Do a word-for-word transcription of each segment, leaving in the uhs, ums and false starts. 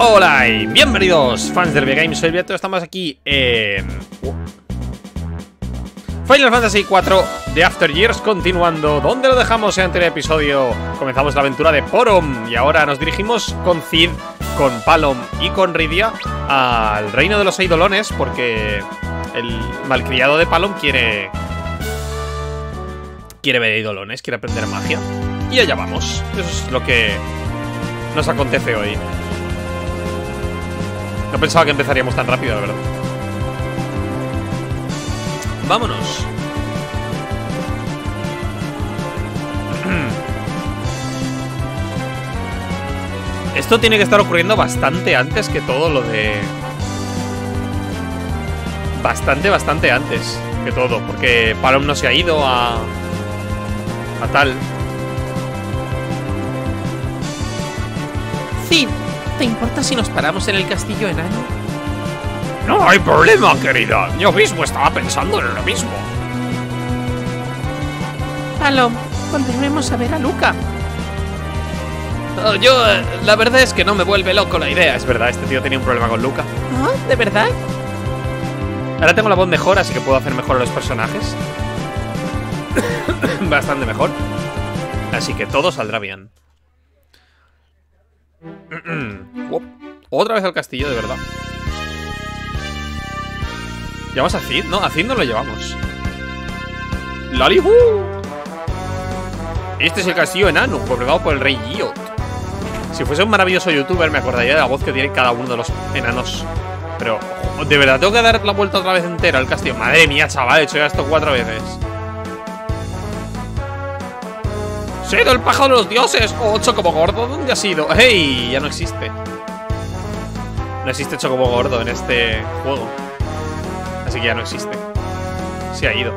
Hola y bienvenidos, fans del videogame, soy Giot, estamos aquí en Final Fantasy cuatro de After Years, continuando donde lo dejamos en el anterior episodio. Comenzamos la aventura de Porom y ahora nos dirigimos con Cid, con Palom y con Rydia al reino de los Eidolones, porque el malcriado de Palom quiere... Quiere ver Eidolones, quiere aprender magia. Y allá vamos, eso es lo que nos acontece hoy. No pensaba que empezaríamos tan rápido, la verdad. Vámonos. Esto tiene que estar ocurriendo bastante antes que todo lo de... Bastante, bastante antes que todo, porque Palom no se ha ido a... A tal. Sí. ¿Te importa si nos paramos en el castillo enano? No hay problema, querida. Yo mismo estaba pensando en lo mismo. Palom, volveremos a ver a Luca. Oh, yo, eh, la verdad es que no me vuelve loco la idea. Es verdad, este tío tenía un problema con Luca. ¿Ah? ¿De verdad? Ahora tengo la voz mejor, así que puedo hacer mejor a los personajes. Bastante mejor. Así que todo saldrá bien. Otra vez al castillo, de verdad. ¿Llevamos a Cid? No, a Cid no lo llevamos. ¡Lalihu! Este es el castillo enano, gobernado por el rey Giot. Si fuese un maravilloso youtuber, me acordaría de la voz que tiene cada uno de los enanos. Pero, ¿de verdad tengo que dar la vuelta otra vez entera al castillo? Madre mía, chaval, he hecho ya esto cuatro veces. ¡Cid, el pájaro de los dioses! ¡Oh, Chocobo Gordo! ¿Dónde has ido? ¡Hey! Ya no existe. No existe Chocobo Gordo en este juego. Así que ya no existe. Se ha ido.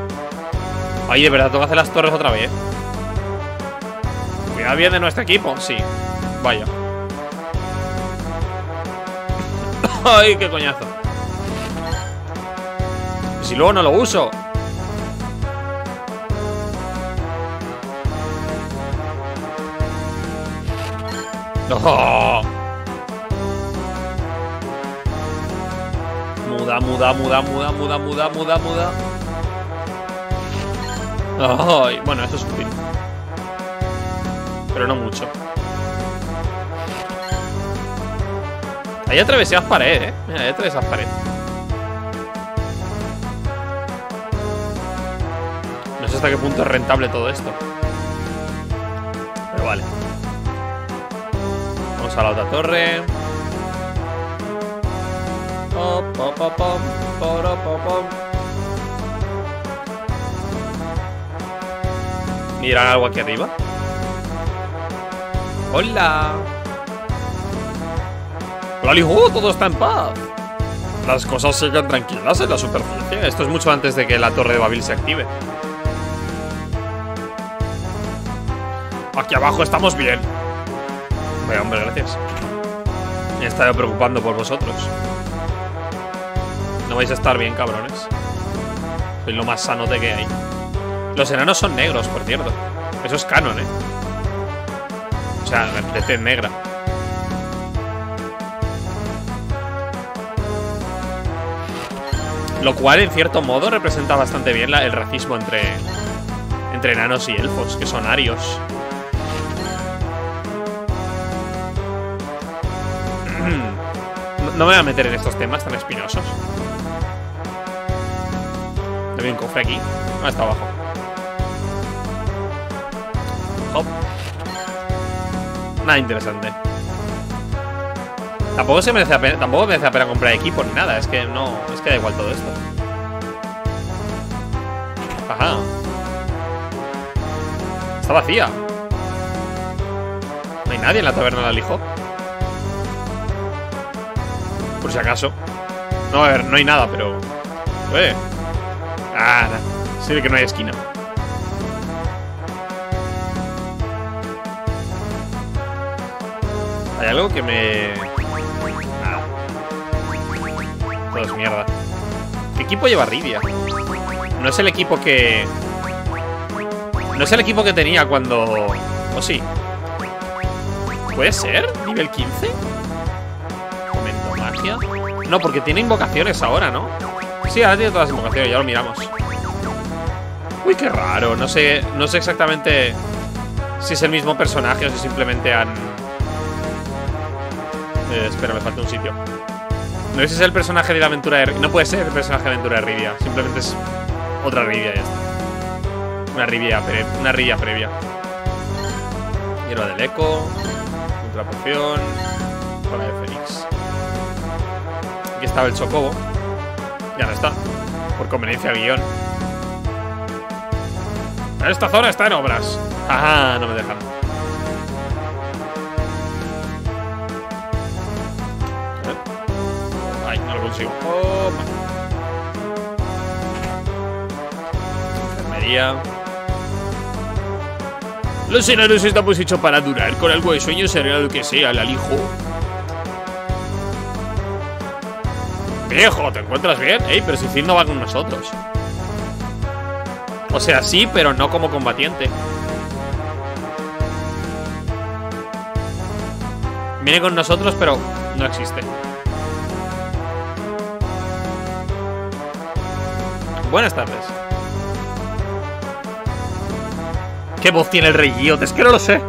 Ay, de verdad, tengo que hacer las torres otra vez. Cuidado bien de nuestro equipo. Sí. Vaya. ¡Ay, qué coñazo! Y si luego no lo uso. Oh. Muda, muda, muda, muda, muda, muda, muda, muda. Oh. Bueno, esto es útil. Pero no mucho. Ahí atravesas pared, eh. Mira, ahí atravesas pared. No sé hasta qué punto es rentable todo esto. Pero vale. A la otra torre. Miran algo aquí arriba. Hola. Hola, hijo, todo está en paz. Las cosas siguen tranquilas en la superficie. Esto es mucho antes de que la torre de Babil se active. Aquí abajo estamos bien. Hombre, gracias. Me estaré preocupando por vosotros. No vais a estar bien, cabrones. Soy lo más sanote que hay. Los enanos son negros, por cierto. Eso es canon, eh. O sea, de tez negra. Lo cual, en cierto modo, representa bastante bien la, el racismo entre, entre enanos y elfos, que son arios. No me voy a meter en estos temas tan espinosos. Había un cofre aquí. Ah, está abajo. Hop. Nada interesante. Tampoco se merece la pena, tampoco merece la pena comprar equipo ni nada. Es que no. Es que da igual todo esto. Ajá. Está vacía. No hay nadie en la taberna de la Lijo. Por si acaso. No, a ver, no hay nada, pero... Eh. Ah, no. Sí, que no hay esquina. Hay algo que me... Nada. Ah. Todo es mierda. ¿Qué equipo lleva Rydia? No es el equipo que... No es el equipo que tenía cuando... ¿O oh, sí? ¿Puede ser? ¿Nivel quince? magia? No, porque tiene invocaciones ahora, ¿no? Sí, ahora tiene todas las invocaciones, ya lo miramos. Uy, qué raro. No sé, no sé exactamente si es el mismo personaje o si simplemente han... Eh, espera, me falta un sitio. No sé si es el personaje de la aventura de... No puede ser el personaje de la aventura de Rydia. Simplemente es otra Rydia y ya está. Una Rydia, pre... una Rydia previa. Hierba del eco. Otra poción. Cola de Fénix. Aquí estaba el Chocobo. Ya no está. Por conveniencia del guión. Esta zona está en obras. Ajá, no me dejan. Ay, no lo consigo. Oh, enfermería. Los enanos estamos hechos para durar. Con algo de sueño será lo que sea, la lijo. Viejo, ¿te encuentras bien? Ey, pero Cecil no va con nosotros. O sea, sí, pero no como combatiente. Viene con nosotros, pero no existe. Buenas tardes. ¿Qué voz tiene el rey Giot? Es que no lo sé.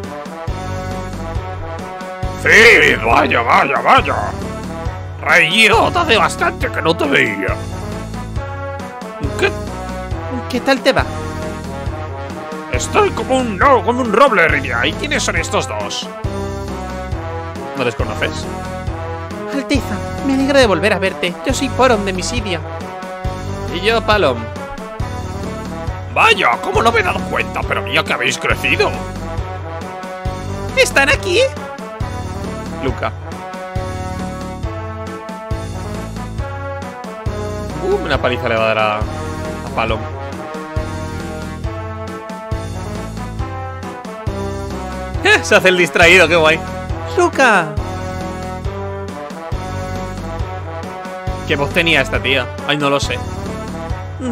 Sí, vaya, vaya, vaya. Rey Giot, hace bastante que no te veía. ¿Qué? ¿Qué tal te va? Estoy como un, no, como un roble, Rydia. ¿Y quiénes son estos dos? ¿No les conoces? Alteza, me alegro de volver a verte. Yo soy Porom de Misidia. Y yo, Palom. Vaya, ¿cómo no me he dado cuenta? Pero mira que habéis crecido. ¿Están aquí? Luca. Uh, una paliza le va a dar a, a Palom. Se hace el distraído, qué guay. ¡Luca! ¿Qué voz tenía esta tía? Ay, no lo sé.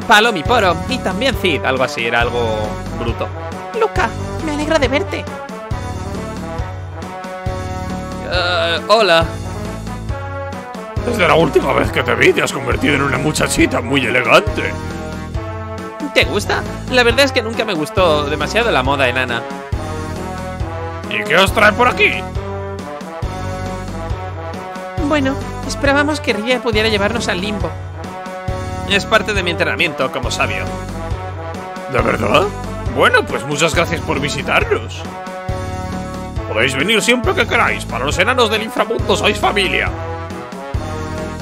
Palom y Porom, y también Cid. Algo así, era algo bruto. Luca, me alegra de verte. Uh, hola. Desde la última vez que te vi, te has convertido en una muchachita muy elegante. ¿Te gusta? La verdad es que nunca me gustó demasiado la moda enana. ¿Y qué os trae por aquí? Bueno, esperábamos que Rydia pudiera llevarnos al limbo. Es parte de mi entrenamiento como sabio. ¿De verdad? Bueno, pues muchas gracias por visitarnos. Podéis venir siempre que queráis. Para los enanos del inframundo sois familia.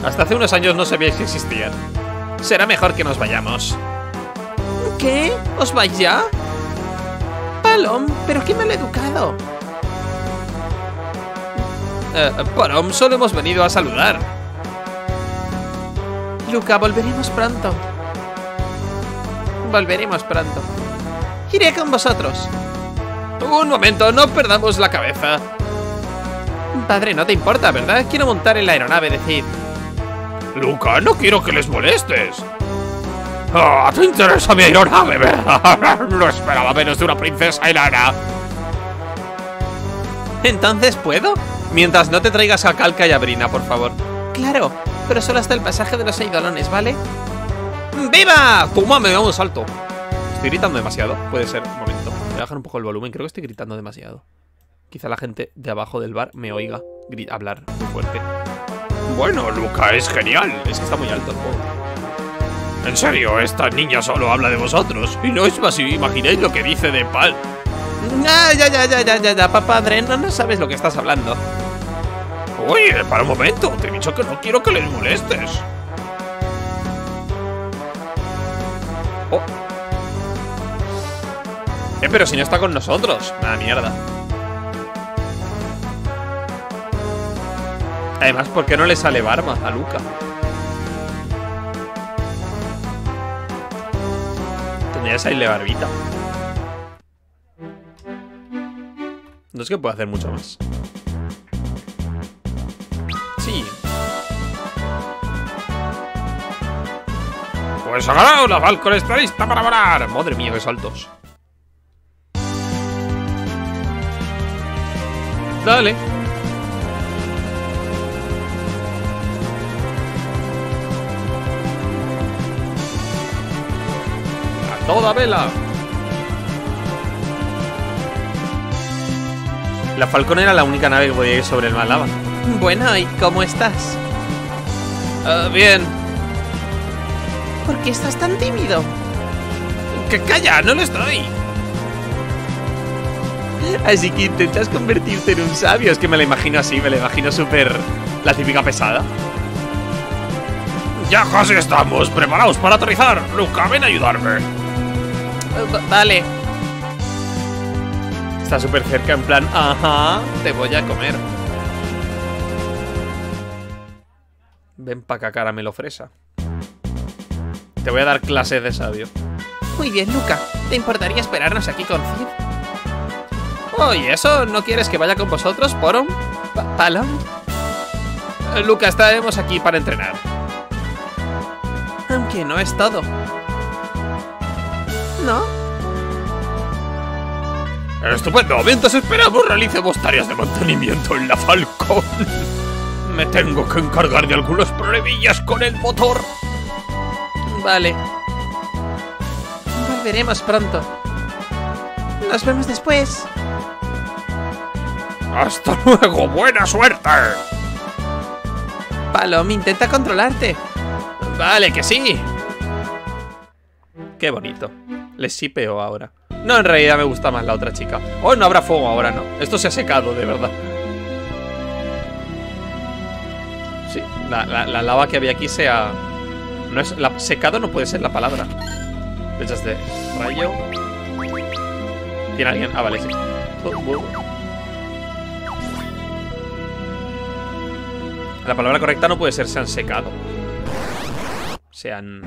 Hasta hace unos años no sabíais que existían. Será mejor que nos vayamos. ¿Qué? ¿Os vais ya? Palom, pero qué maleducado. Eh, Palom, solo hemos venido a saludar. Luca, volveremos pronto. Volveremos pronto. Iré con vosotros. Un momento, no perdamos la cabeza. Padre, no te importa, ¿verdad? Quiero montar en la aeronave de Cid. Luca, no quiero que les molestes. Ah, te interesa mi aeronave, ¿verdad? No esperaba menos de una princesa enana. ¿Entonces puedo? Mientras no te traigas a Calca y a Brina, por favor. Claro, pero solo hasta el pasaje de los Eidolones, ¿vale? ¡Viva! ¡Toma, me da un salto! Estoy gritando demasiado, puede ser. Un momento, voy a bajar un poco el volumen, creo que estoy gritando demasiado. Quizá la gente de abajo del bar me oiga hablar muy fuerte. Bueno, Luca, es genial. Es que está muy alto el juego. En serio, esta niña solo habla de vosotros. Y no es más, imagináis lo que dice de Pal. Ah, ya, ya, ya, ya, ya, ya, papadre, no, no sabes lo que estás hablando. Oye, para un momento, te he dicho que no quiero que les molestes. Oh. Eh, pero si no está con nosotros. Ah, mierda. Además, ¿por qué no le sale barba a Luca? Esa y le barbita. No es que pueda hacer mucho más. Sí. Pues ahora la Falcon está lista para volar. Madre mía, qué saltos. Dale. toda vela. La Falcon era la única nave que podía ir sobre el Malava. Bueno, ¿y cómo estás? Uh, bien. ¿Por qué estás tan tímido? ¡Que calla! ¡No lo estoy! Así que intentas convertirte en un sabio. Es que me la imagino así, me la imagino súper... la típica pesada. Ya casi estamos. Preparaos para aterrizar. Luca, ven a ayudarme. Uh, vale. Está súper cerca, en plan, ajá, te voy a comer. Ven pa' acá, caramelo fresa. Te voy a dar clases de sabio. Muy bien, Luca. ¿Te importaría esperarnos aquí con Cid? Oye, oh, ¿eso no quieres que vaya con vosotros, Porom? ¿Palom? Luca, estaremos aquí para entrenar. Aunque no es todo. ¿No? Estupendo, mientras esperamos realicemos tareas de mantenimiento en la Falcon. Me tengo que encargar de algunos problemillas con el motor. Vale. Volveremos pronto. Nos vemos después. Hasta luego, buena suerte. Palom, intenta controlarte. Vale, que sí. Qué bonito. Les shipeo ahora. No, en realidad me gusta más la otra chica. Oh, no habrá fuego ahora, no. Esto se ha secado, de verdad. Sí, la, la, la lava que había aquí se ha... No es, la, secado no puede ser la palabra. Flechas de rayo. ¿Tiene alguien? Ah, vale, sí. La palabra correcta no puede ser se han secado. Se han...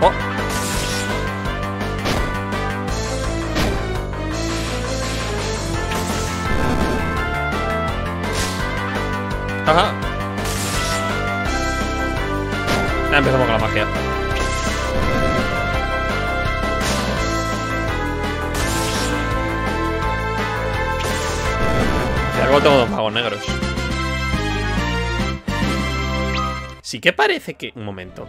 Oh. Ajá. Ya empezamos con la magia. Ya luego tengo dos magos negros. Sí que parece que... Un momento.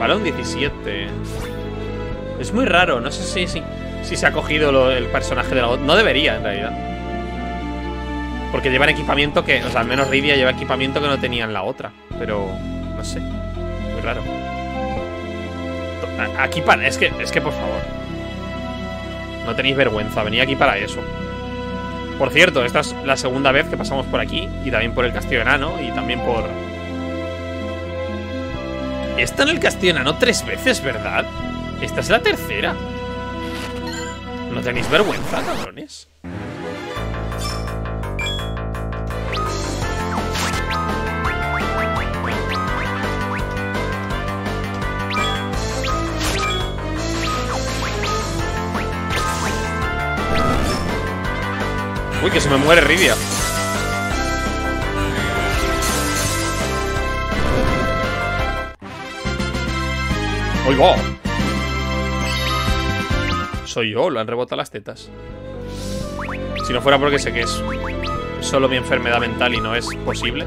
Balón diecisiete. Es muy raro, no sé si, si, si se ha cogido lo, el personaje de la bot. No debería, en realidad. Porque llevan equipamiento que... O sea, al menos Rydia lleva equipamiento que no tenía en la otra. Pero... no sé. Muy raro. Aquí para... Es que, es que por favor. No tenéis vergüenza. Venid aquí para eso. Por cierto, esta es la segunda vez que pasamos por aquí. Y también por el castillo enano. Y también por... Está en el castillo enano tres veces, ¿verdad? Esta es la tercera. ¿No tenéis vergüenza, cabrones? Uy, que se me muere Rydia. ¡Ay, va! Soy yo, lo han rebotado las tetas. Si no fuera porque sé que es solo mi enfermedad mental y no es posible,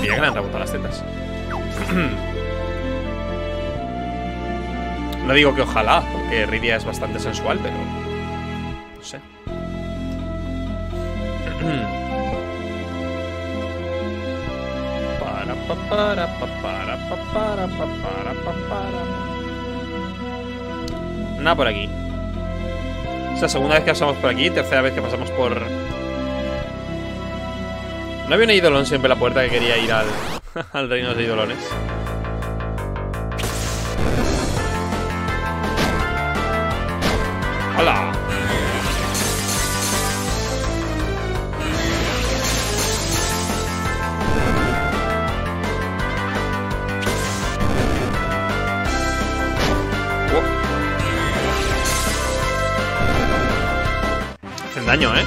diría que le han rebotado las tetas. No digo que ojalá, porque Rydia es bastante sensual, pero... no sé. Para, para, para, para, para, para. Nada por aquí. Es la segunda vez que pasamos por aquí, tercera vez que pasamos por... ¿No había un Eidolon siempre en la puerta que quería ir al, al reino de Eidolones? ¡Hola! Daño, ¿eh?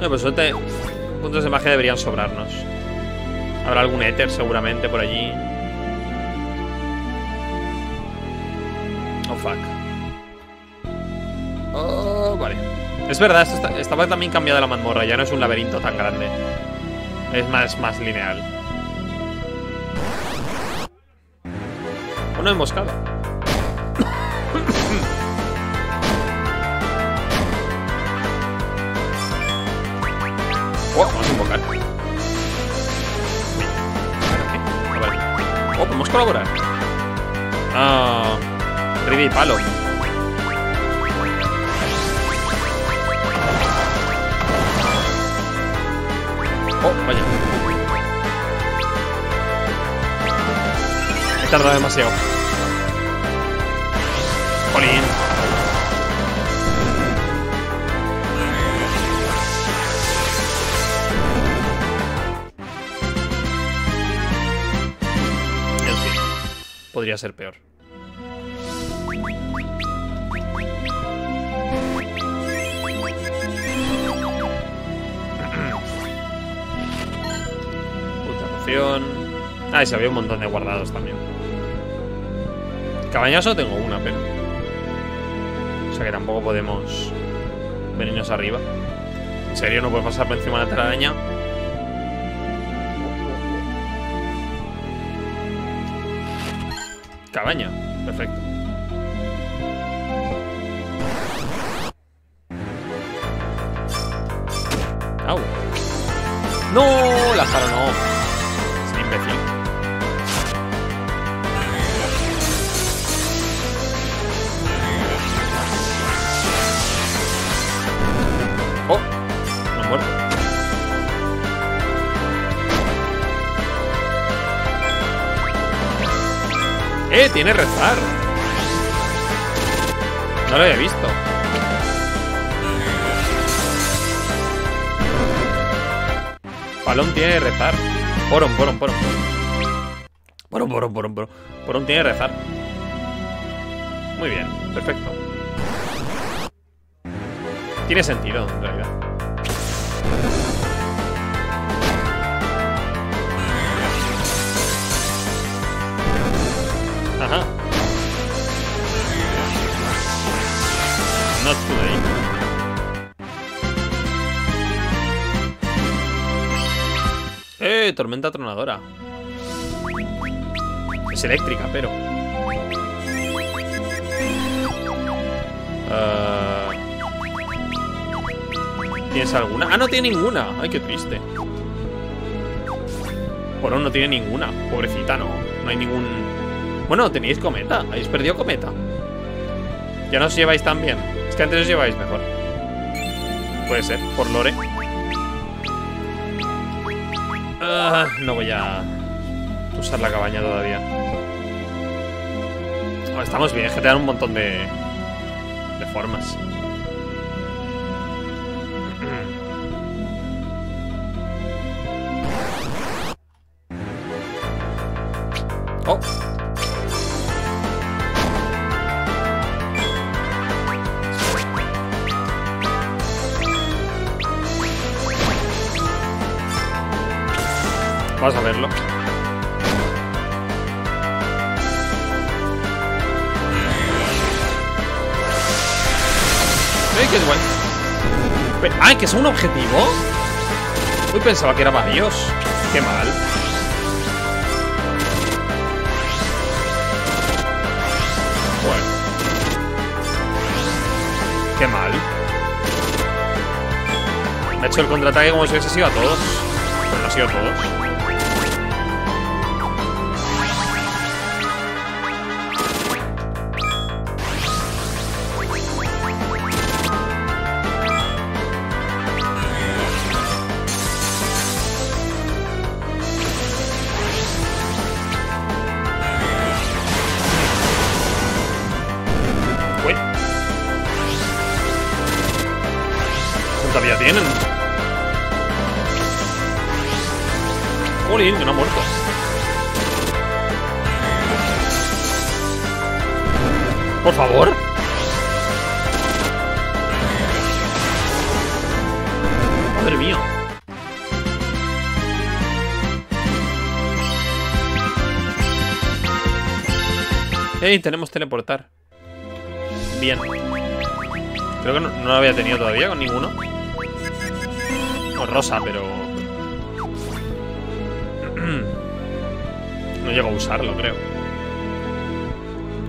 No, pues suerte. Puntos de magia deberían sobrarnos. Habrá algún éter seguramente por allí. fuck. Oh, vale. Es verdad, esto está, estaba también cambiada la mazmorra. Ya no es un laberinto tan grande. Es más, más lineal. Una emboscada. Oh, vamos a invocar. Oh, podemos colaborar. Ah, Rydia y Palom. Oh, vaya. He tardado demasiado. Jolín. En fin, podría ser peor. Ah, y se había un montón de guardados también. Cabañazo tengo una, pero... O sea que tampoco podemos venirnos arriba. ¿En serio no puedo pasar por encima de la telaraña? Cabaña, perfecto. ¡Au! ¡No! La Jara no. Eh, tiene rezar. No lo había visto. Palom tiene rezar. Porom, porom, porom. Porom, porom, porom, porom. Porom tiene rezar. Muy bien, perfecto. Tiene sentido, en realidad. Ajá. Not today. Eh, tormenta tronadora. Es eléctrica, pero... Uh... ¿Tienes alguna? Ah, no tiene ninguna. Ay, qué triste. Por no tiene ninguna. Pobrecita, no. No hay ningún... Bueno, tenéis cometa. Habéis perdido cometa. Ya no os lleváis tan bien. Es que antes os lleváis mejor. Puede ser, por lore. Ah, no voy a usar la cabaña todavía. Oh, estamos bien, es que te dan un montón de, de formas. Oh. Vas a verlo. ¡Ay, qué guay! ¡Ay, que es un objetivo! Uy, pensaba que era varios. ¡Qué mal! Bueno. ¡Qué mal! Me ha hecho el contraataque como si hubiese sido a todos. Pues no ha sido a todos. Tenemos teleportar. Bien. Creo que no, no lo había tenido todavía con ninguno. Con Rosa, pero... no llego a usarlo, creo.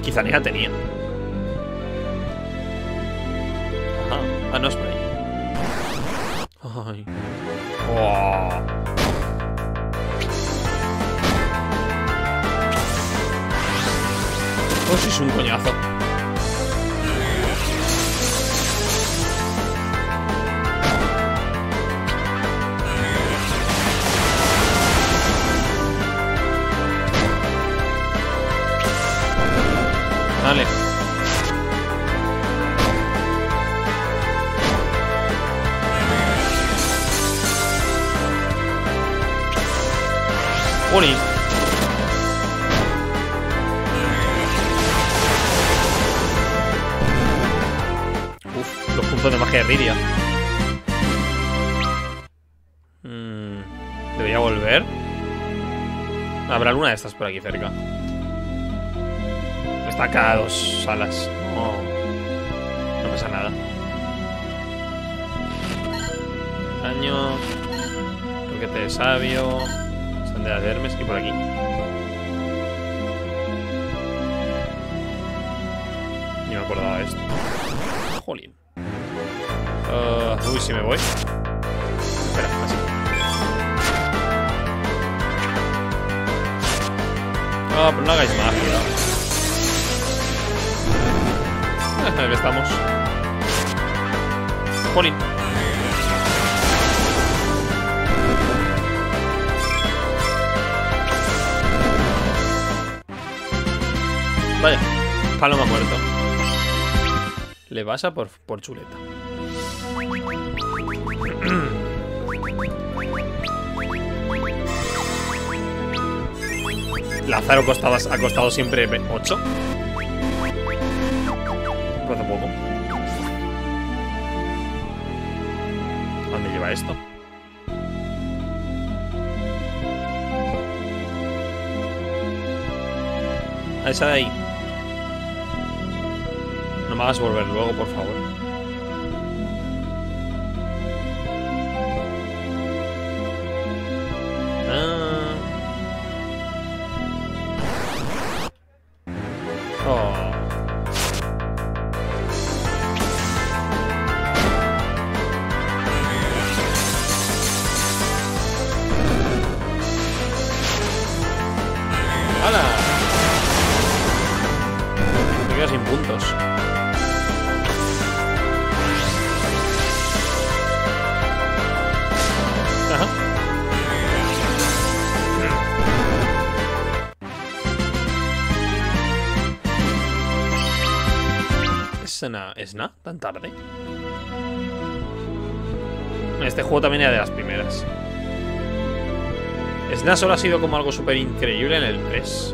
Quizá ni la tenía. Ajá. Ah, no, spray. Ay. Oh. Oh, sí, es un coñazo. Vale. Poli. Uf, los puntos de magia de Rydia. Hmm, ¿debería volver? Habrá alguna de estas por aquí cerca. Está cada dos salas. Oh, no pasa nada. Daño. Roquete de sabio. Sandera de Hermes y por aquí. Ni me acordaba de esto. Jolín. Uh, uy, si me voy. Espera, así. Ah, oh, pero no hagáis magia. Ahí estamos. Jolín. Vaya, Paloma muerto. Le vas a por, por chuleta. Lázaro costaba, ha costado siempre ocho. Hace poco. ¿A dónde lleva esto? A esa de ahí. No me hagas volver luego, por favor. Ah. Oh. ¿Es nada? ¿Tan tarde? Este juego también era de las primeras. Sna solo ha sido como algo súper increíble en el tres.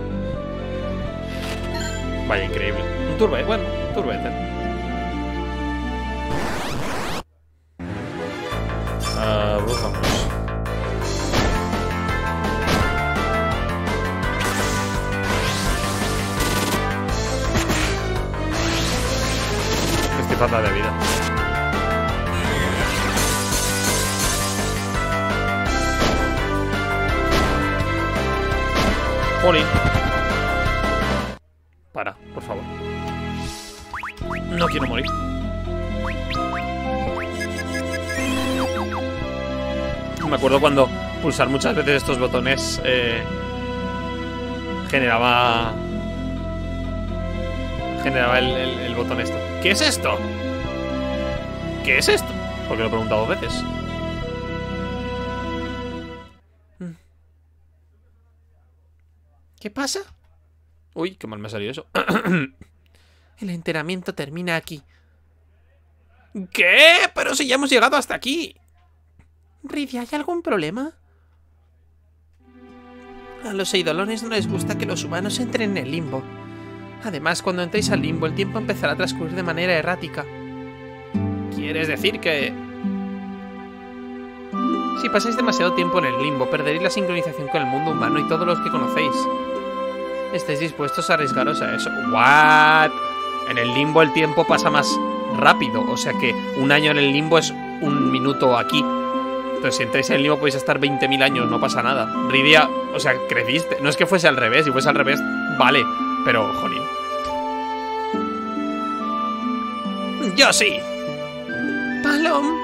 Vaya, increíble. Un turbo, bueno, un turbo. Ah, uh, buscamos. Falta de vida. Jolín. Para, por favor. No quiero morir. Me acuerdo cuando pulsar muchas veces estos botones eh, generaba... generaba el, el, el botón esto. ¿Qué es esto? ¿Qué es esto? Porque lo he preguntado dos veces. ¿Qué pasa? Uy, qué mal me ha salido eso. El enteramiento termina aquí. ¿Qué? Pero si ya hemos llegado hasta aquí. Rydia, ¿hay algún problema? A los Eidolones no les gusta que los humanos entren en el limbo. Además, cuando entréis al limbo, el tiempo empezará a transcurrir de manera errática. ¿Quieres decir que...? Si pasáis demasiado tiempo en el limbo, perderéis la sincronización con el mundo humano y todos los que conocéis. ¿Estáis dispuestos a arriesgaros a eso? ¿What? En el limbo el tiempo pasa más rápido, o sea que un año en el limbo es un minuto aquí. Entonces si entráis en el limbo podéis estar veinte mil años, no pasa nada. Rydia, o sea, creciste. No es que fuese al revés, si fuese al revés, vale, pero jolín. Yo sí. Palom.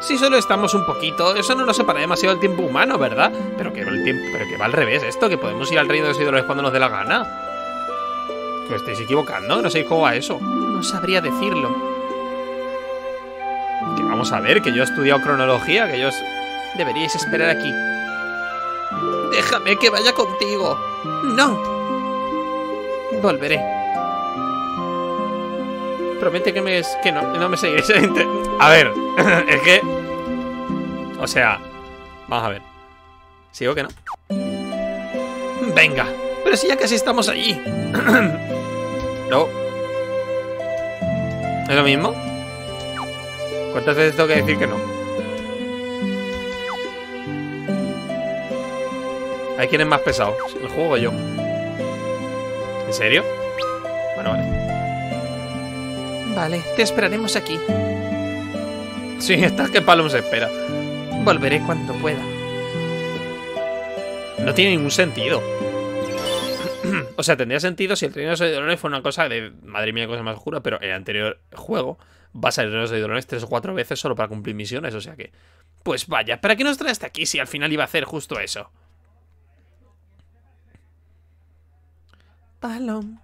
Si solo estamos un poquito, eso no nos separa demasiado del tiempo humano, ¿verdad? Pero que, el tiempo, pero que va al revés esto, que podemos ir al reino de los ídolos cuando nos dé la gana. Que os estáis equivocando, no sabéis cómo va eso. No sabría decirlo. Que vamos a ver, que yo he estudiado cronología, que yo os... Deberíais esperar aquí. Déjame que vaya contigo. No. Volveré. Promete que me... Es... que no, no me seguiréis. A ver, es que... O sea... Vamos a ver. ¿Sigo que no? Venga. Pero si ya casi estamos allí. No. ¿Es lo mismo? ¿Cuántas veces tengo que decir que no? ¿Hay quien es más pesado? ¿El juego o yo? ¿En serio? Bueno, vale. Vale, te esperaremos aquí. Sí, estás que Palom se espera. Volveré cuando pueda. No tiene ningún sentido. O sea, tendría sentido si el reino de los Eidolones fue una cosa de... Madre mía, cosa más oscura, pero en el anterior juego vas al reino de los Eidolones tres o cuatro veces solo para cumplir misiones, o sea que... Pues vaya, ¿para qué nos traes hasta aquí si al final iba a hacer justo eso? Palom.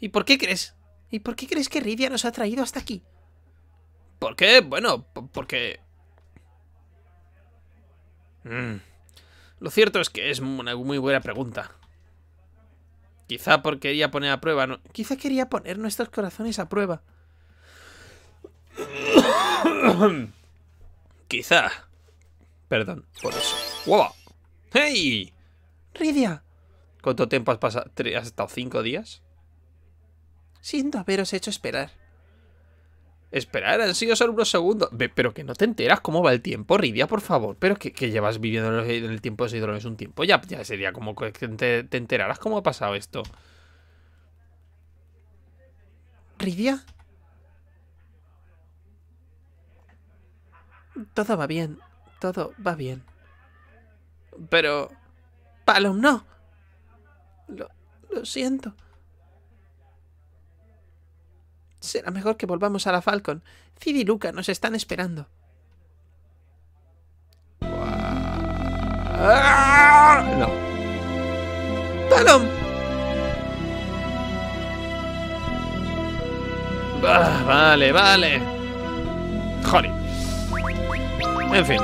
¿Y por qué crees? ¿Y por qué crees que Rydia nos ha traído hasta aquí? ¿Por qué? Bueno, porque... Mmm... Lo cierto es que es una muy buena pregunta. Quizá porque quería poner a prueba... No, quizá quería poner nuestros corazones a prueba. Quizá. Perdón, por eso. ¡Wow! ¡Hey! Rydia. ¿Cuánto tiempo has pasado? ¿Has estado cinco días? Siento haberos hecho esperar. Esperar, han sido solo unos segundos. Pero que no te enteras cómo va el tiempo, Rydia, por favor. Pero que, que llevas viviendo en el tiempo de Ceodor un tiempo. Ya, ya sería como que te, te enteraras cómo ha pasado esto. ¿Rydia? Todo va bien. Todo va bien. Pero... Palom, no. Lo, lo siento. Será mejor que volvamos a la Falcon. Cid y Luca nos están esperando. No. ¡Palom! Ah, vale, vale. Joder. En fin.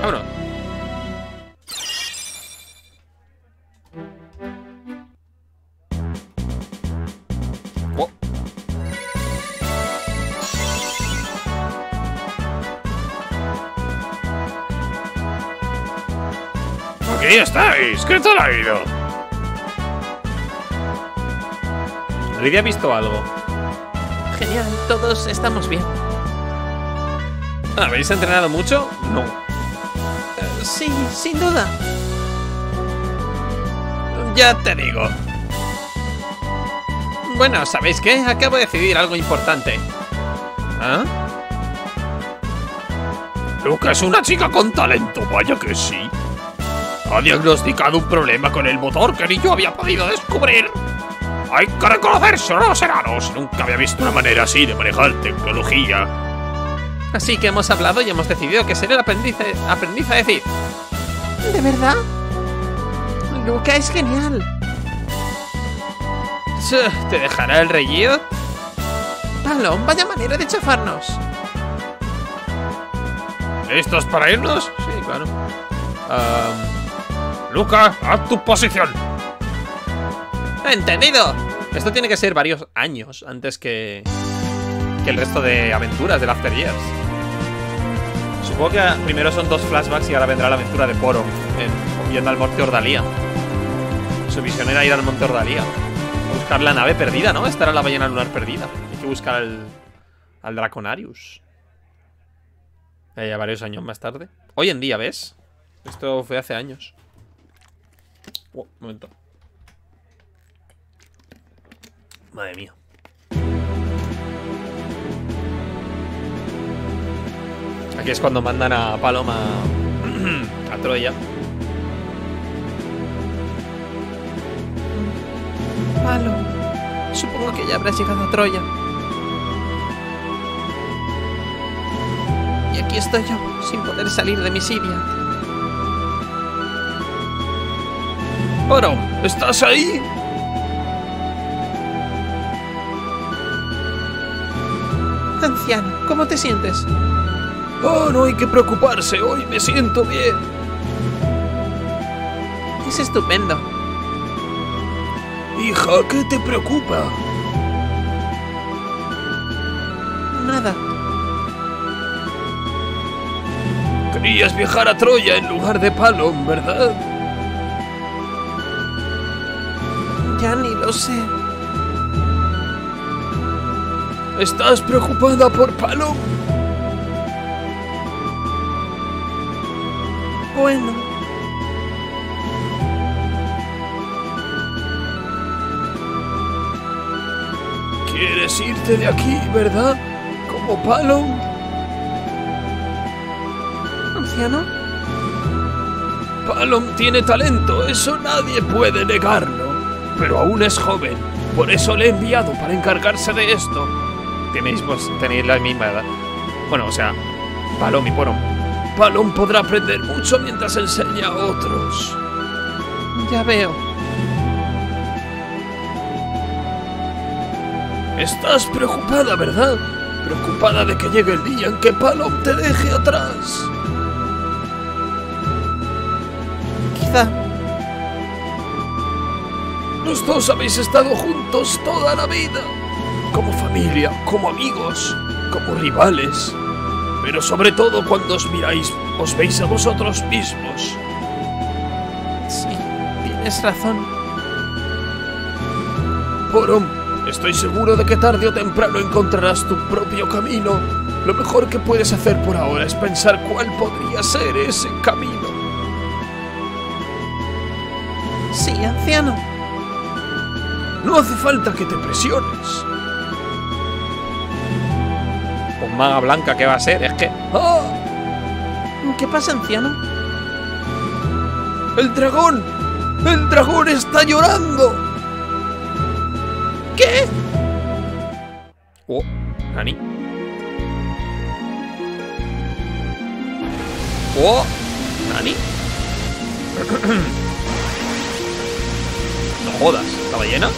Vámonos. Aquí estáis, ¿qué tal ha ido? Rydia ha visto algo. Genial, todos estamos bien. ¿Habéis entrenado mucho? No. Uh, sí, sin duda. Ya te digo. Bueno, ¿sabéis qué? Acabo de decidir algo importante. ¿Ah? Luca es una chica con talento, vaya que sí. Ha diagnosticado un problema con el motor que ni yo había podido descubrir. Hay que reconocerse, no los enanos. Nunca había visto una manera así de manejar tecnología. Así que hemos hablado y hemos decidido que seré el aprendiz, aprendiz a decir. ¿De verdad? Luca es genial. ¿Te dejará el rey Giot? Palom, vaya manera de chafarnos. ¿Listos para irnos? Sí, claro. Um... Luca, haz tu posición. ¡Entendido! Esto tiene que ser varios años antes que... que el resto de aventuras del After Years. Supongo que primero son dos flashbacks y ahora vendrá la aventura de Porom en... yendo al monte Ordalia. Su misión era ir al monte Ordalia. Buscar la nave perdida, ¿no? Estará la ballena lunar perdida. Hay que buscar al... al Draconarius. Eh, ya varios años más tarde. Hoy en día, ¿ves? Esto fue hace años. Oh, momento. Madre mía. Aquí es cuando mandan a Palom a Troya. Palom, supongo que ya habrás llegado a Troya. Y aquí estoy yo, sin poder salir de Misidia. Porom, ¿estás ahí? Anciano, ¿cómo te sientes? Oh, no hay que preocuparse, hoy me siento bien. Es estupendo. Hija, ¿qué te preocupa? Nada. Querías viajar a Troya en lugar de Palom, ¿verdad? Ya ni lo sé. ¿Estás preocupada por Palom? Bueno. ¿Quieres irte de aquí, verdad? ¿Como Palom? ¿Anciano? Palom tiene talento, eso nadie puede negarlo. Pero aún es joven, por eso le he enviado para encargarse de esto. Tenéis, pues, tenéis la misma edad. Bueno, o sea, Palom y Porom. Palom podrá aprender mucho mientras enseña a otros. Ya veo. Estás preocupada, ¿verdad? Preocupada de que llegue el día en que Palom te deje atrás. Quizá. Los dos habéis estado juntos toda la vida. Como familia, como amigos, como rivales. Pero sobre todo cuando os miráis, os veis a vosotros mismos. Sí, tienes razón. Porom, estoy seguro de que tarde o temprano encontrarás tu propio camino. Lo mejor que puedes hacer por ahora es pensar cuál podría ser ese camino. Sí, anciano. No hace falta que te presiones. Maga blanca, ¿qué va a ser? Es que... ¡Oh! ¿Qué pasa, anciano? ¡El dragón! ¡El dragón está llorando! ¿Qué? Oh, Nani. Oh, Nani. No jodas, ¿la ballena?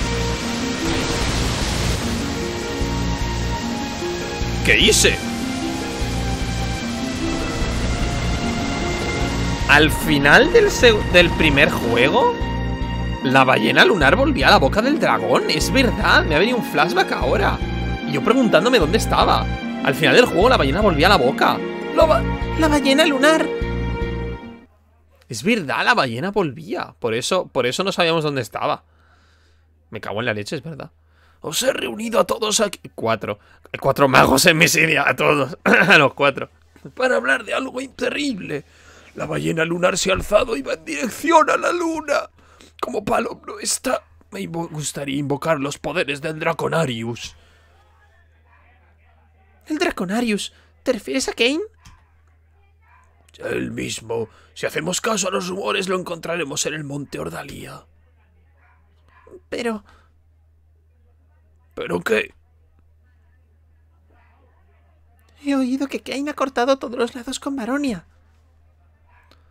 ¿Qué hice? Al final del, del primer juego, la ballena lunar volvía a la boca del dragón. Es verdad, me ha venido un flashback ahora. Y yo preguntándome dónde estaba. Al final del juego la ballena volvía a la boca. La, ba la ballena lunar. Es verdad, la ballena volvía. Por eso, por eso no sabíamos dónde estaba. Me cago en la leche, es verdad. Os he reunido a todos aquí... Cuatro. Cuatro magos en Misidia. A todos. A los cuatro. Para hablar de algo terrible. La ballena lunar se ha alzado y va en dirección a la luna. Como Palom no está, me gustaría invocar los poderes del Draconarius. ¿El Draconarius? ¿Te refieres a Kain? El mismo. Si hacemos caso a los rumores, lo encontraremos en el monte Ordalia. Pero... ¿Pero qué? He oído que Kain ha cortado todos los lazos con Baronia.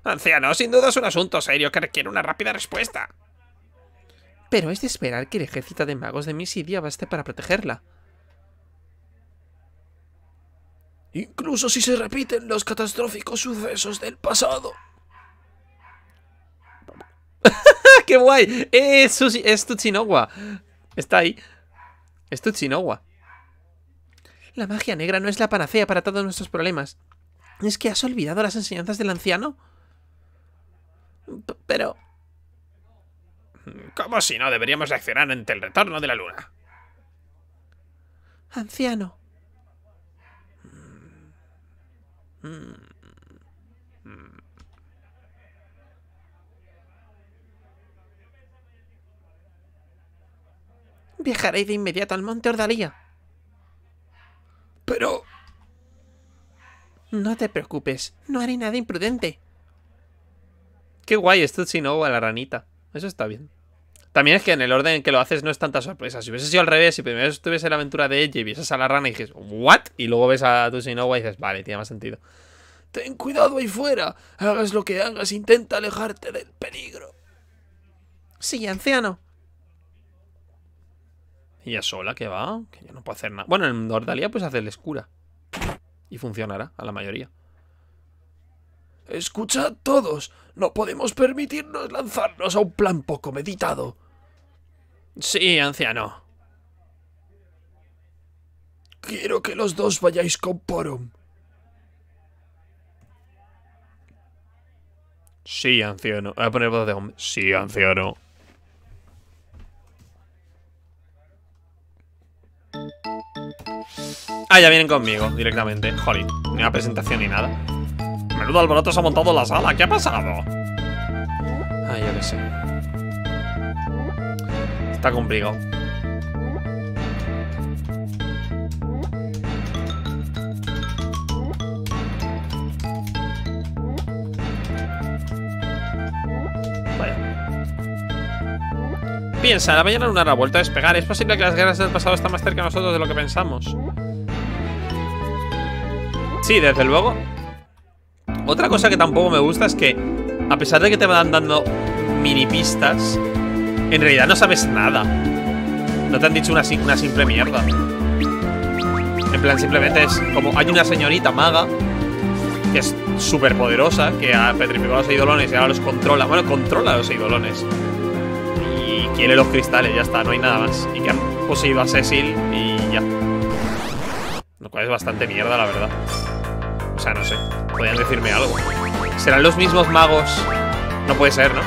Anciano, sin duda es un asunto serio que requiere una rápida respuesta. Pero es de esperar que el ejército de magos de Misidia baste para protegerla. Incluso si se repiten los catastróficos sucesos del pasado. ¡Qué guay! Es, es Tsukinowa. Está ahí. Es Tsukinowa. La magia negra no es la panacea para todos nuestros problemas. ¿Es que has olvidado las enseñanzas del anciano? P pero... ¿Cómo si no deberíamos reaccionar ante el retorno de la luna? Anciano. Viajaréis de inmediato al monte Ordalia. Pero... No te preocupes, no haré nada imprudente. Qué guay, esto si no, a la ranita. Eso está bien. También es que en el orden en que lo haces no es tanta sorpresa. Si hubiese sido al revés, si primero estuviese la aventura de ella y vieses a la rana y dices, ¿what? Y luego ves a Tsukinowa y dices, vale, tiene más sentido. Ten cuidado ahí fuera. Hagas lo que hagas, intenta alejarte del peligro. Sí, anciano. ¿Y ella sola que va? Que yo no puedo hacer nada. Bueno, en Ordalia pues hacerles cura. Y funcionará a la mayoría. Escuchad todos, no podemos permitirnos lanzarnos a un plan poco meditado. Sí, anciano. Quiero que los dos vayáis con Porom. Sí, anciano. Voy a poner voz de hombre. Sí, anciano. Ah, ya vienen conmigo directamente. Jolín, ni una presentación ni nada. Menudo alboroto se ha montado en la sala. ¿Qué ha pasado? Ah, yo qué sé. Está complicado. Vaya. Piensa, la mañana lunar ha vuelto a despegar. Es posible que las guerras del pasado están más cerca de nosotros de lo que pensamos. Sí, desde luego. Otra cosa que tampoco me gusta es que, a pesar de que te van dando mini pistas, en realidad no sabes nada. No te han dicho una, una simple mierda. En plan, simplemente es como hay una señorita maga que es súper poderosa, que ha petrificado a los eidolones y ahora los controla. Bueno, controla a los eidolones. Y quiere los cristales, ya está, no hay nada más. Y que han poseído a Cecil y ya. Lo cual es bastante mierda, la verdad. O sea, no sé. Podrían decirme algo. ¿Serán los mismos magos? No puede ser, ¿no?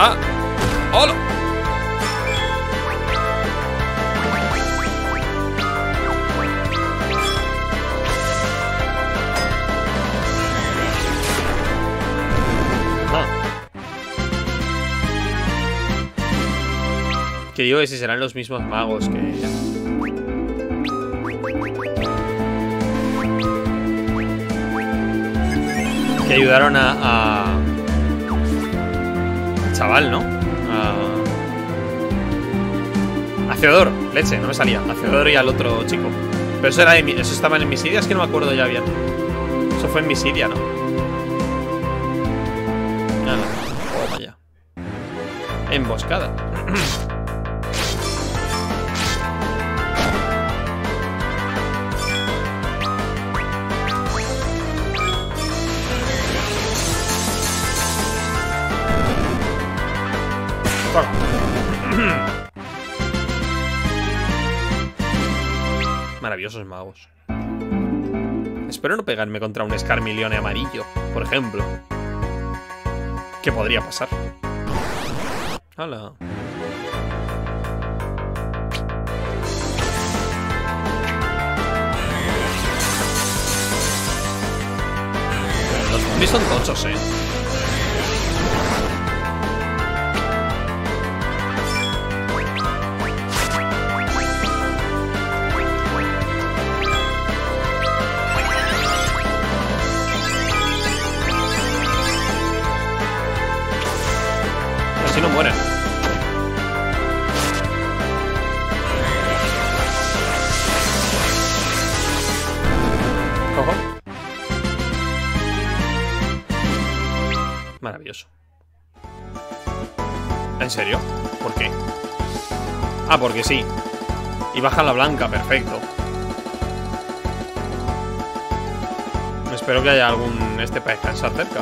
¡Ah! ¡Hola! Que digo que si serán los mismos magos que ella. Que ayudaron a... a... al chaval, ¿no? A... a Ceodor. Leche, no me salía. A Ceodor y al otro chico. Pero eso era... de... eso estaba en Misidia, es que no me acuerdo ya bien. Eso fue en Misidia, ¿no? Ah, no. Oh, vaya. Emboscada. Maravillosos magos. Espero no pegarme contra un escarmilione amarillo, por ejemplo. ¿Qué podría pasar? ¡Hala! Los zombies son tochos, eh. Si no mueren. Ojo. Maravilloso. ¿En serio? ¿Por qué? Ah, porque sí. Y baja la blanca, perfecto. Espero que haya algún este para descansar cerca.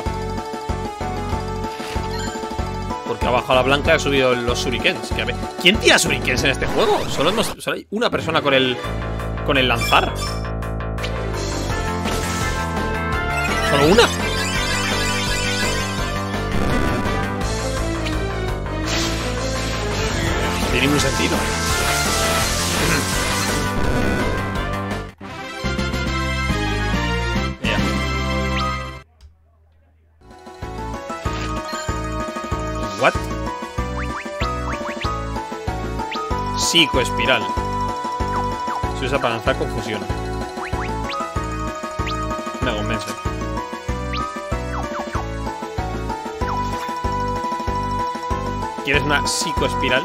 Porque ha bajado la blanca y ha subido los shurikens. Que a ver, ¿quién tira shurikens en este juego? Solo, hemos, solo hay una persona con el con el lanzar. Solo una. tiene ningún sentido. What? Psicoespiral. Se usa para lanzar confusión. Me convence. ¿Quieres una psicoespiral?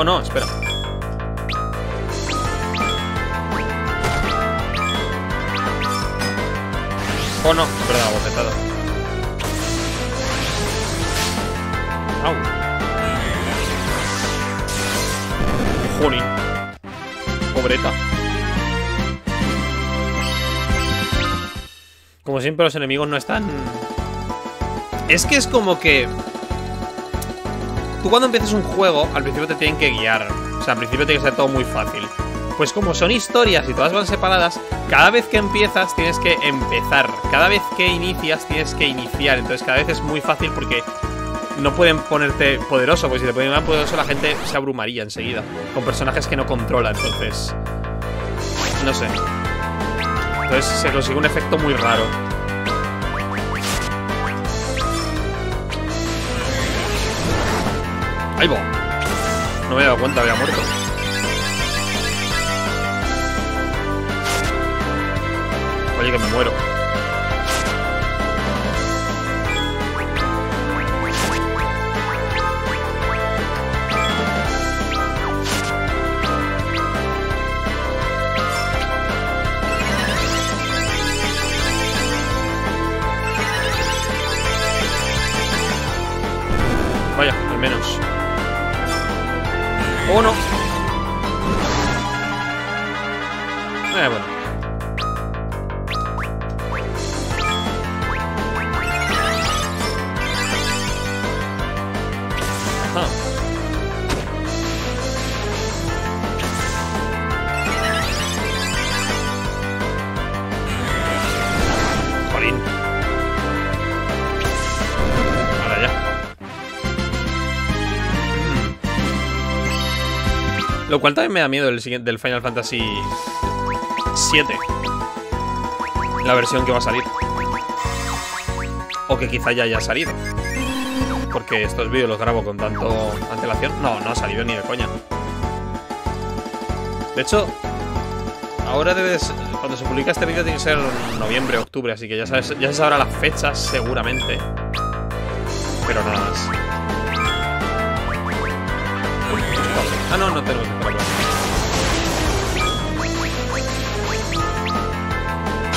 Oh no, espera. Oh no, perdón, bofetada. Au. Juni. Pobreta. Como siempre, los enemigos no están... Es que es como que... Tú cuando empiezas un juego, al principio te tienen que guiar. O sea, al principio tiene que ser todo muy fácil. Pues como son historias y todas van separadas, cada vez que empiezas tienes que empezar. Cada vez que inicias tienes que iniciar. Entonces cada vez es muy fácil porque no pueden ponerte poderoso. Porque si te ponen poderoso la gente se abrumaría enseguida. Con personajes que no controla, entonces... No sé. Entonces se consigue un efecto muy raro. ¡Ahí va! No me he dado cuenta, había muerto. Oye, que me muero. Vaya, al menos. ¡Oh, no! Eh, bueno. Ajá. Jolín. Ahora ya. Lo cual también me da miedo del, del Final Fantasy siete. La versión que va a salir. O que quizá ya haya salido. Porque estos vídeos los grabo con tanto antelación. No, no ha salido ni de coña. De hecho, ahora debes... Cuando se publica este vídeo tiene que ser noviembre, octubre. Así que ya sabes, ya sabes ahora las fechas seguramente. Pero nada más. Ah, no, no tenemos que entrar.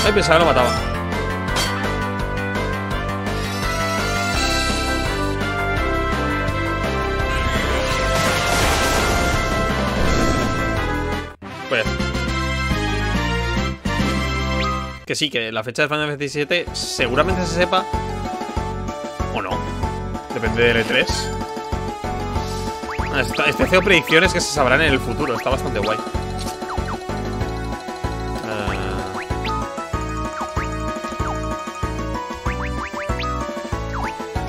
Ay, pensaba que lo mataba. Pues. Que sí, que la fecha de Final Fantasy siete seguramente se sepa. O no. Depende del E tres. Este C E O predicciones que se sabrán en el futuro. Está bastante guay. uh...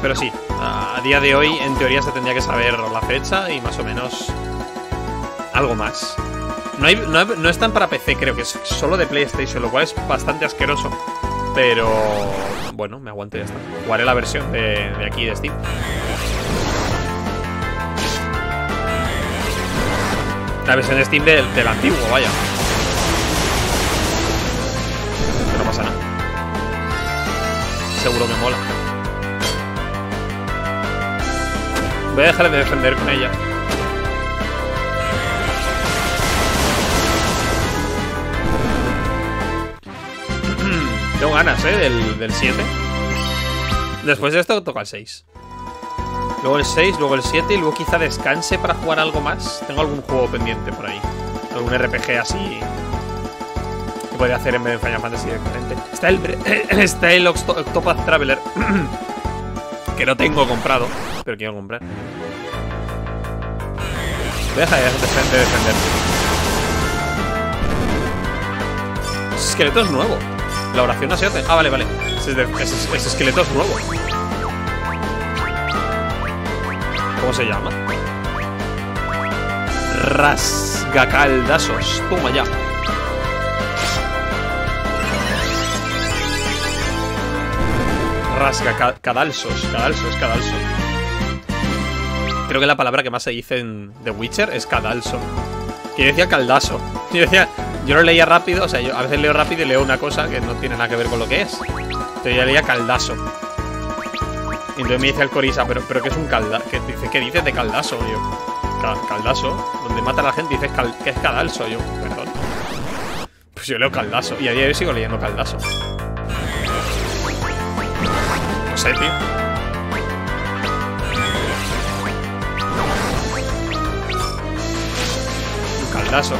Pero sí, a día de hoy en teoría se tendría que saber la fecha. Y más o menos algo más. No, hay, no, no es tan para P C, creo que es solo de PlayStation. Lo cual es bastante asqueroso. Pero bueno, me aguanto y ya está. Jugaré la versión de, de aquí de Steam. La versión de Steam del, del antiguo, vaya. No pasa nada. Seguro que mola. Voy a dejar de defender con ella. Tengo ganas, ¿eh? Del, del siete. Después de esto toca el seis. Luego el seis, luego el siete y luego quizá descanse para jugar algo más. Tengo algún juego pendiente por ahí. Algún R P G así que podría hacer en vez de Final Fantasy directamente. Está el, está el Octopath Traveler que no tengo comprado, pero quiero comprar. Deja de defenderte. Ese esqueleto es nuevo. La oración no se hace. Ah, vale, vale. Ese, ese, ese esqueleto es nuevo. ¿Cómo se llama? Rasgacaldazos. Toma ya. Rasga cadalsos, cadalsos, cadalso. Creo que la palabra que más se dice en The Witcher es cadalso. Que yo decía caldaso. Yo decía, yo lo leía rápido, o sea, yo a veces leo rápido y leo una cosa que no tiene nada que ver con lo que es. Entonces yo leía caldaso. Y entonces me dice el Corisa, pero, pero ¿qué es un caldaso? ¿Qué, ¿Qué dices de caldaso? Yo, cal, caldaso, donde mata a la gente y dices cal, que es cadalso. Yo, perdón. Pues yo leo caldaso y a día de hoy sigo leyendo caldaso. No sé, tío. Un caldazo.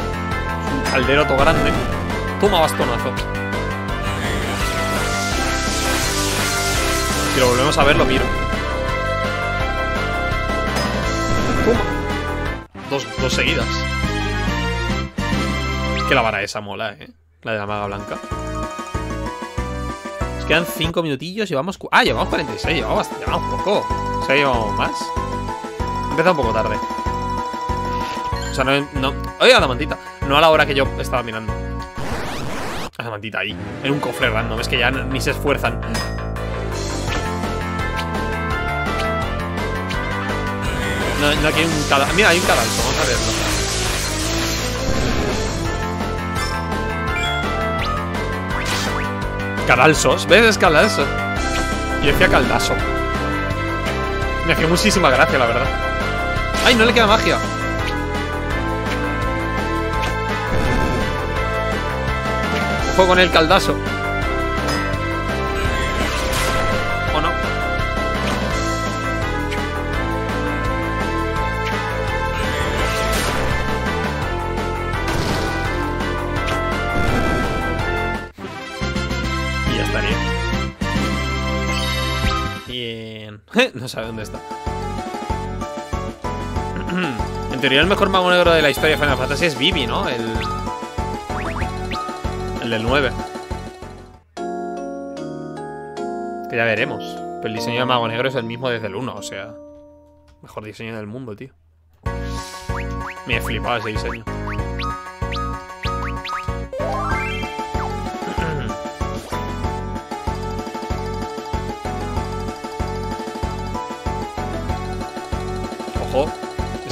Un calderoto grande. Toma bastonazo. Si lo volvemos a ver, lo miro. Toma. Dos, dos seguidas. Es que la vara esa mola, eh. La de la maga blanca. Quedan cinco minutillos, llevamos... Ah, llevamos cuarenta y seis, llevamos, llevamos poco. O sea, llevamos más. Empezó un poco tarde. O sea, no... no... ¡Oye, la mantita! No a la hora que yo estaba mirando. La mantita ahí, en un cofre random. Es que ya ni se esfuerzan. No, no aquí hay un cadalso. Mira, hay un cadalso, vamos a verlo. Cadalsos, ¿ves? Es cadalso. Yo decía caldaso. Me hacía muchísima gracia, la verdad. ¡Ay, no le queda magia! Ojo con el caldaso. ¿O no? No sabe dónde está. En teoría el mejor mago negro de la historia de Final Fantasy es Vivi, ¿no? El... el del nueve. Que ya veremos. Pero el diseño de mago negro es el mismo desde el uno, o sea... Mejor diseño del mundo, tío. Me he flipado ese diseño.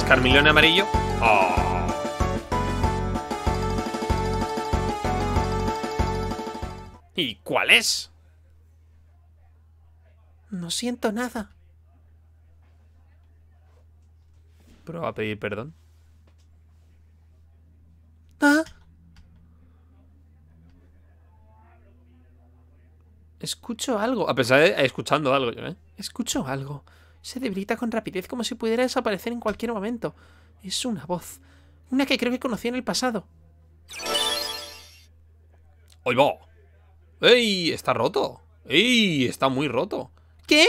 Carmilón amarillo. Oh. ¿Y cuál es? No siento nada. Pero va a pedir perdón. ¿Ah? Escucho algo. A pesar de escuchando algo yo, ¿eh? Escucho algo. Se debilita con rapidez como si pudiera desaparecer en cualquier momento. Es una voz. Una que creo que conocí en el pasado. ¡Ay, va! ¡Ey! Está roto. ¡Ey! Está muy roto. ¿Qué?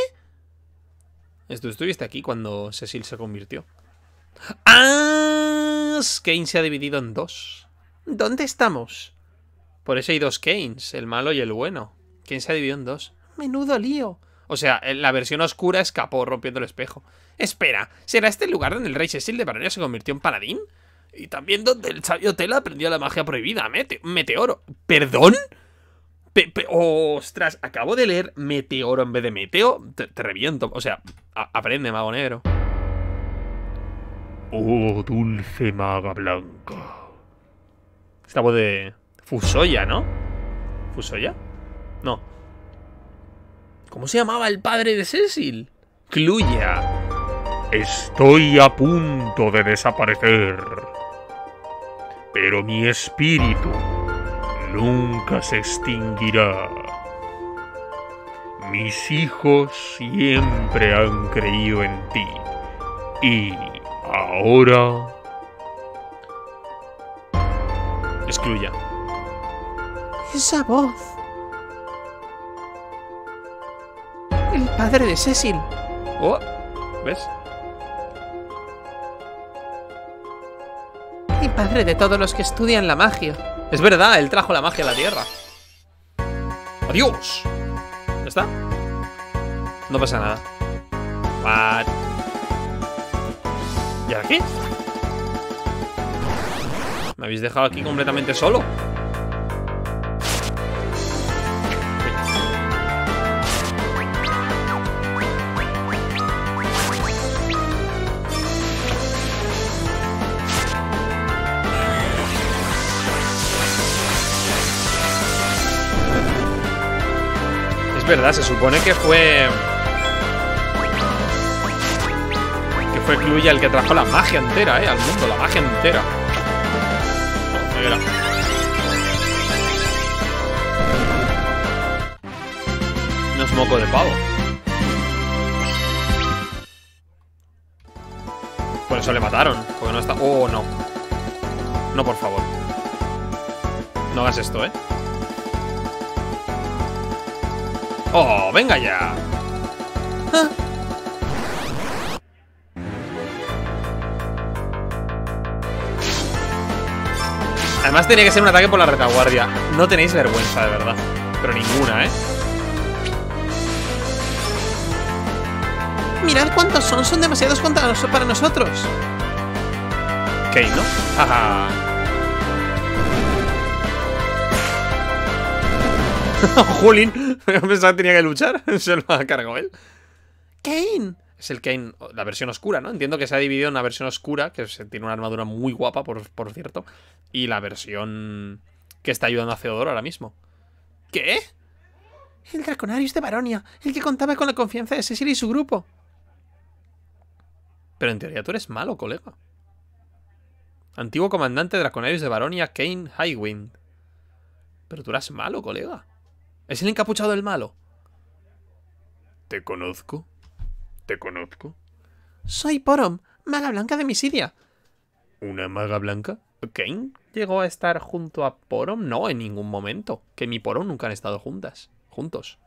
Esto estuviste aquí cuando Cecil se convirtió. ¡Ah! Kain se ha dividido en dos. ¿Dónde estamos? Por eso hay dos Kains, el malo y el bueno. Kain se ha dividido en dos. ¡Menudo lío! O sea, la versión oscura escapó rompiendo el espejo. Espera, ¿será este el lugar donde el rey Cecil de Baronia se convirtió en paladín? Y también donde el sabio Tela aprendió la magia prohibida, mete meteoro. ¿Perdón? Pe pe ¡Ostras! Acabo de leer meteoro en vez de meteo. Te, te reviento. O sea, aprende, mago negro. Oh, dulce maga blanca. Esta voz de... Fusoya, ¿no? ¿Fusoya? No. ¿Cómo se llamaba el padre de Cecil? Kluya. Estoy a punto de desaparecer. Pero mi espíritu nunca se extinguirá. Mis hijos siempre han creído en ti. Y ahora... Es Kluya. Esa voz. El padre de Cecil. Oh, ¿ves? y padre de todos los que estudian la magia. Es verdad, él trajo la magia a la tierra. ¡Adiós! ¿Ya está? No pasa nada. What? ¿Y ahora qué? Me habéis dejado aquí completamente solo. Es verdad, se supone que fue... Que fue Kluya el que trajo la magia entera, eh, al mundo, la magia entera. No es moco de pavo. Por eso le mataron. Porque no está... Oh, no. No, por favor. No hagas esto, ¿eh? Oh, venga ya. ¿Ah? Además tenía que ser un ataque por la retaguardia. No tenéis vergüenza, de verdad. Pero ninguna, ¿eh? Mirad cuántos son. Son demasiados para nosotros. Ok, ¿no? Ajá. Julin. Pensaba que tenía que luchar. Se lo ha cargado él. Kain. Es el Kain, la versión oscura, ¿no? Entiendo que se ha dividido en la versión oscura, que tiene una armadura muy guapa, por, por cierto, y la versión que está ayudando a Ceodor ahora mismo. ¿Qué? El Draconarius de Baronia, el que contaba con la confianza de Cecil y su grupo. Pero en teoría tú eres malo, colega. Antiguo comandante Draconarius de Baronia, Kain Highwind. Pero tú eras malo, colega. Es el encapuchado el malo. Te conozco. Te conozco. Soy Porom, maga blanca de Misidia. ¿Una maga blanca? ¿Kain llegó a estar junto a Porom? No, en ningún momento. Que mi Porom nunca han estado juntas. Juntos.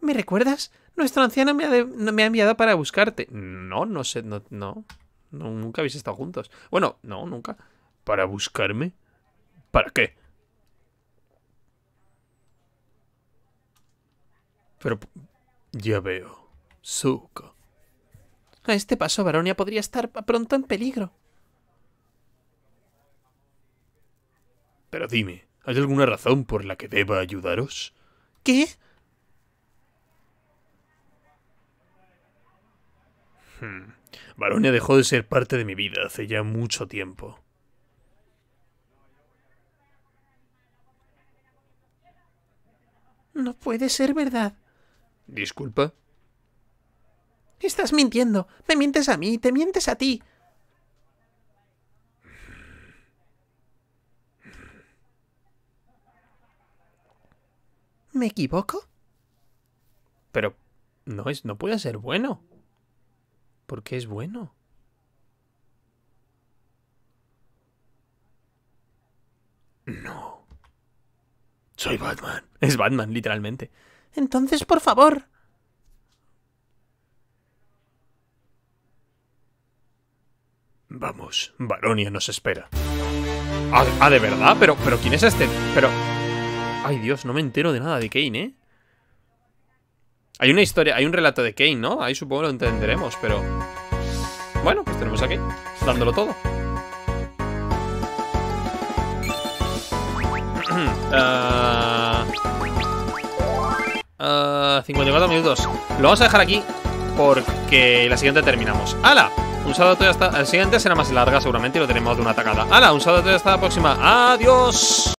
¿Me recuerdas? Nuestro anciano me ha, de... me ha enviado para buscarte. No, no sé, no, no, no. Nunca habéis estado juntos. Bueno, no, nunca. ¿Para buscarme? ¿Para qué? Pero... Ya veo. Zuko. A este paso, Baronia podría estar pronto en peligro. Pero dime, ¿hay alguna razón por la que deba ayudaros? ¿Qué? Hmm. Baronia dejó de ser parte de mi vida hace ya mucho tiempo. No puede ser verdad. Disculpa. Estás mintiendo. Me mientes a mí, te mientes a ti. ¿Me equivoco? Pero no es, no puede ser bueno. ¿Por qué es bueno? No. Soy Batman. Es Batman, literalmente. Entonces, por favor. Vamos, Baronia nos espera. Ah, ah, de verdad, pero, pero ¿quién es este? Pero... Ay, Dios, no me entero de nada de Kain, ¿eh? Hay una historia, hay un relato de Kain, ¿no? Ahí supongo lo entenderemos, pero... Bueno, pues tenemos a Kain, dándolo todo. uh, uh, cincuenta y cuatro minutos. Lo vamos a dejar aquí porque la siguiente terminamos. ¡Hala! Un sábado ya está. El siguiente será más larga seguramente y lo tenemos de una tacada. ¡Hala! Un sábado ya está la próxima. ¡Adiós!